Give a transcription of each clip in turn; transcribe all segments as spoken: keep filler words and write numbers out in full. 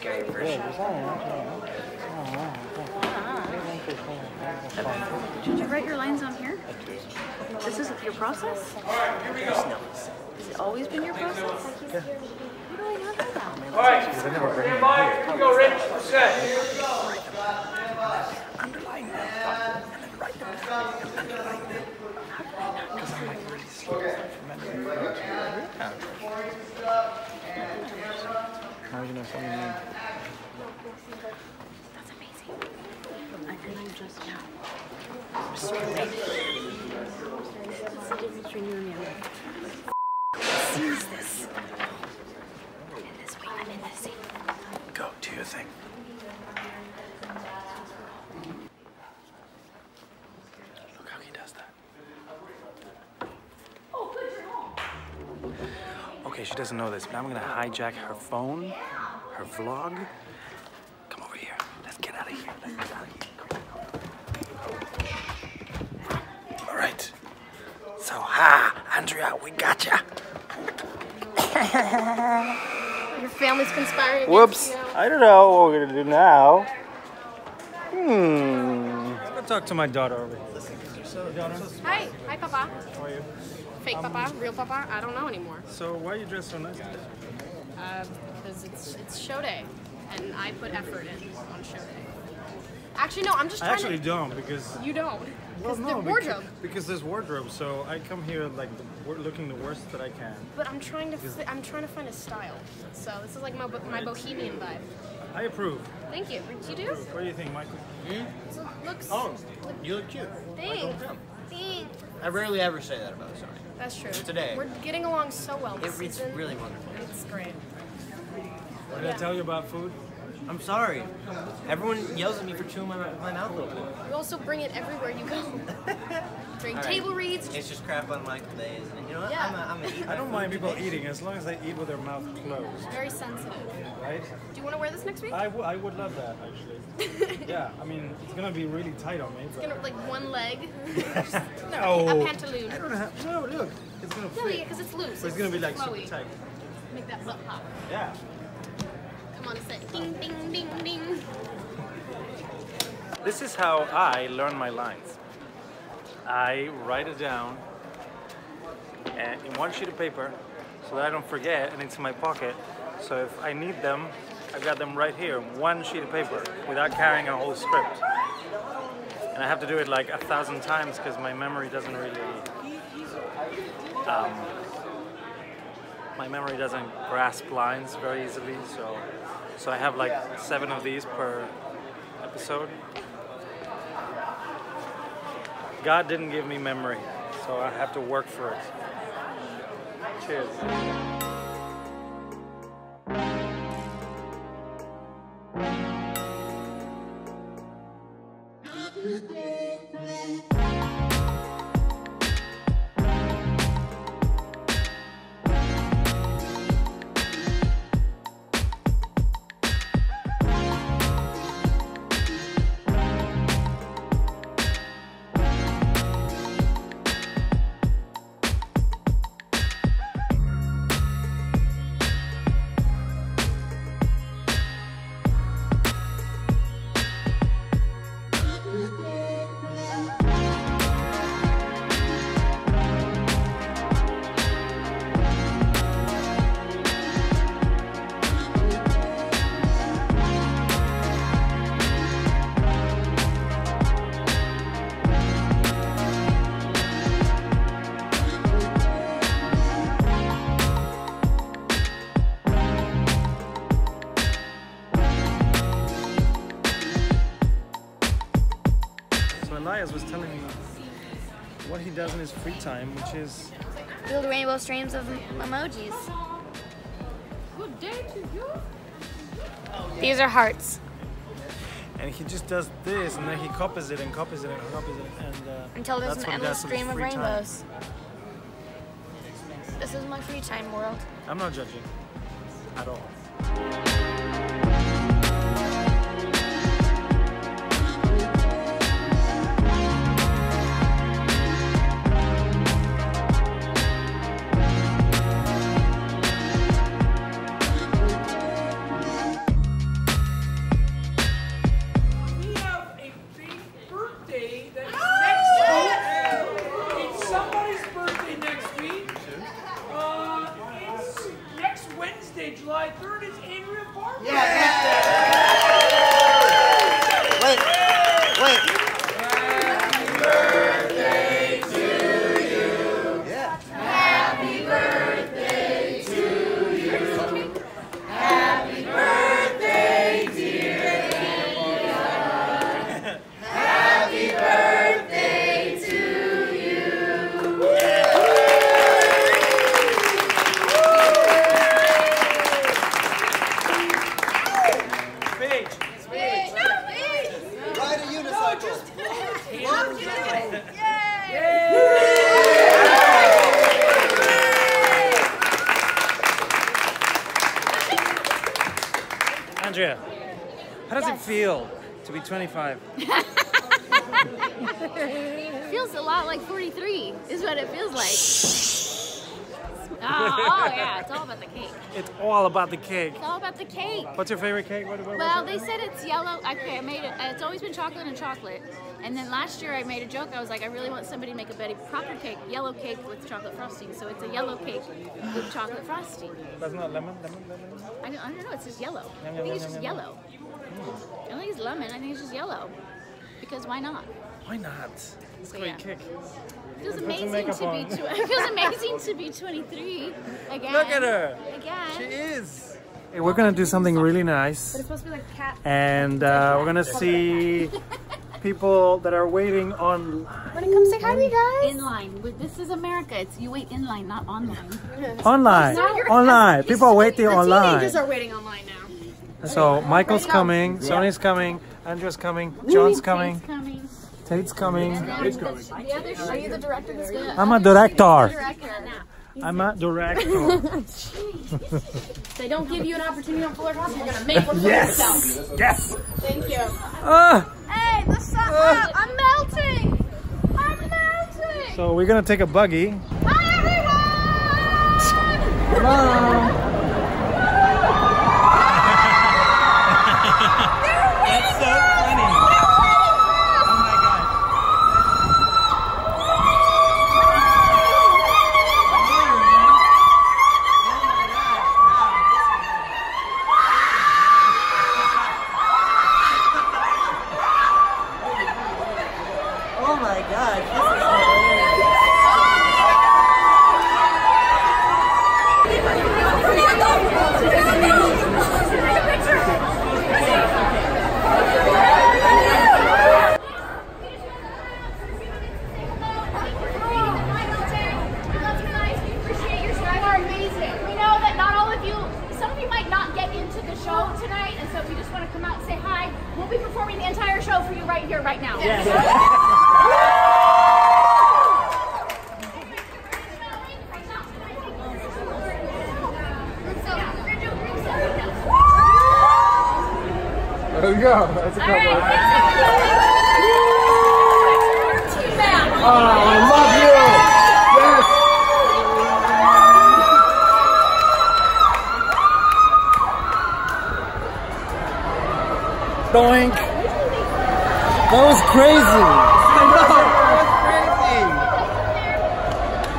scary version. Did you write your lines on here? This is your process? All right, here we go. Has it always been your process? Yeah. What do I know about? All right, stand by. Here we go, ready for set. Underline them, and then write them down, and underline them. How do I not know? Because I'm like really slow from memory. How do you know something new? That's amazing. I can just now. What's the difference between you and me? Seize this. I'm in this way. I'm in this seat. Go, do your thing. Look how he does that. Oh, good, you're home. Okay, she doesn't know this, but I'm gonna hijack her phone, her vlog. Come over here. Let's get out of here. Let's get out of here. So, ha, Andrea, we gotcha. Your family's conspiring. Whoops. You. I don't know what we're going to do now. Hmm. Let's go talk to my daughter over here. Listen, you're so, daughter. So hi. Hi, Papa. How are you? Fake um, Papa? Real Papa? I don't know anymore. So, why are you dressed so nice today? Uh, because it's, it's show day, and I put effort in on show day. Actually, no, I'm just trying I actually to... don't, because... You don't? Well, no, wardrobe. Because, because there's wardrobe, so I come here, like, the, looking the worst that I can. But I'm trying to fi I'm trying to find a style, so this is like my, my bohemian vibe. I approve. Thank you. You do? What do you think, Michael? Hmm? So looks... Oh, look, you look cute. Thanks. I rarely ever say that about somebody. That's true. Today. We're getting along so well this it, It's season. really wonderful. It's great. What did yeah. I tell you about food? I'm sorry. Everyone yells at me for chewing my, my mouth a little bit. You also bring it everywhere you go. During right. table reads. It's just crap on Michael Day, isn't it? You know what? Yeah. I'm a, I'm a eat I don't mind people eating as long as they eat with their mouth closed. Very sensitive. Right? Do you want to wear this next week? I, I would love that, actually. Yeah, I mean, it's going to be really tight on me. But... It's going to like one leg. just, no. no. A pantaloon. I don't have, no, look. It's going to fit. No, yeah, because it's loose. But it's, it's going to be like flowy. Super tight. Make that butt pop. Yeah. On a set. Ding, ding, ding, ding. This is how I learn my lines. I write it down and in one sheet of paper so that I don't forget, and it's in my pocket. So if I need them, I've got them right here, one sheet of paper, without carrying a whole script. And I have to do it like a thousand times because my memory doesn't really... Um, my memory doesn't grasp lines very easily, so... So I have like seven of these per episode. God didn't give me memory, so I have to work for it. Cheers. Was telling me what he does in his free time, which is build rainbow streams of emojis. Good day to you. These are hearts. And he just does this, and then he copies it and copies it and copies it, and uh, until there's an endless stream of rainbows. Time. This is my free time world. I'm not judging at all. Andrea, how does yes. it feel to be twenty-five? It feels a lot like forty-three, is what it feels like. Oh, oh, yeah, it's all about the cake. It's all about the cake. It's all about the cake. What's your favorite cake? What, what, well, they said it's yellow. Okay, I made it. It's always been chocolate and chocolate. And then last year I made a joke. I was like, I really want somebody to make a Betty Crocker cake, yellow cake with chocolate frosting. So it's a yellow cake with chocolate frosting. That's not lemon? Lemon, lemon? I don't, I don't know. It's just yellow. Yum, I think yum, it's yum, just yum. yellow. Mm. I don't think it's lemon. I think it's just yellow. Because why not? Why not? It's a great yeah. kick. It feels, it amazing to be it feels amazing to be twenty-three again. Look at her. Again. She is. Hey, we're going to do something really nice. But it's supposed to be like cat. And uh, we're going to see people that are waiting online. When it comes to hi guys. In line. This is America. It's you wait in line, not online. Online. Not online. People are waiting the online. Teenagers are waiting online now. So Michael's coming. Yeah. Sonny's coming. Andrea's coming. John's coming. Tate's coming. Tate's coming. Are you the director of this video? I'm a director. I'm a director. They don't give you an opportunity on Fuller House. You're gonna make one for yourself. Yes. Thank you. Uh, hey, the sun. Uh, I'm melting. I'm melting. So we're gonna take a buggy. Hi everyone. Hello. There we go. That's a couple. Right. Oh, I love you. Yes. Doink. That was crazy. I know.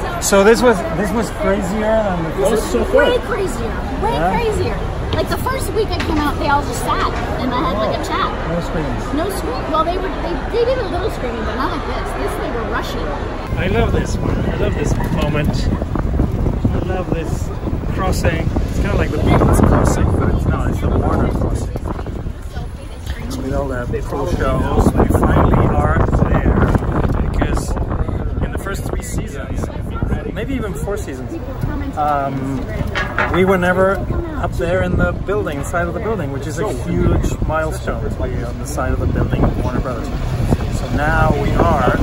That was crazy. So this was this was crazier than the first. This was way crazier. Way yeah. crazier. Like the first week I came out, they all just sat and I had like a chat. No screams. No screams. Well, they were they, they did a little screaming, but not like this. This they were rushing. I love this one. I love this moment. I love this crossing. It's kind of like the Beatles crossing, but it's not. It's the Warner crossing. So with all the full shows, we finally are there because in the first three seasons, maybe even four seasons, um, we were never up there in the building, side of the building, which is a huge milestone to be on the side of the building of Warner Brothers. So now we are,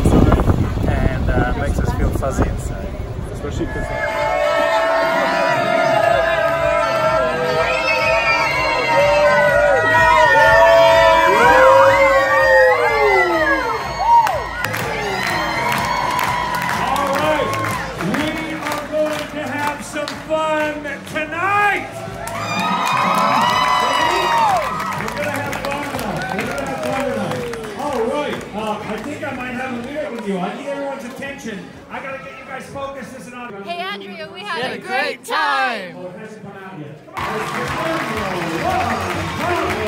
and uh, makes us feel fuzzy inside, especially because. I gotta get you guys focused as an audience. Hey Andrea, we had, had a great, great time! Oh, it hasn't come out yet. Come on.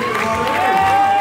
All right.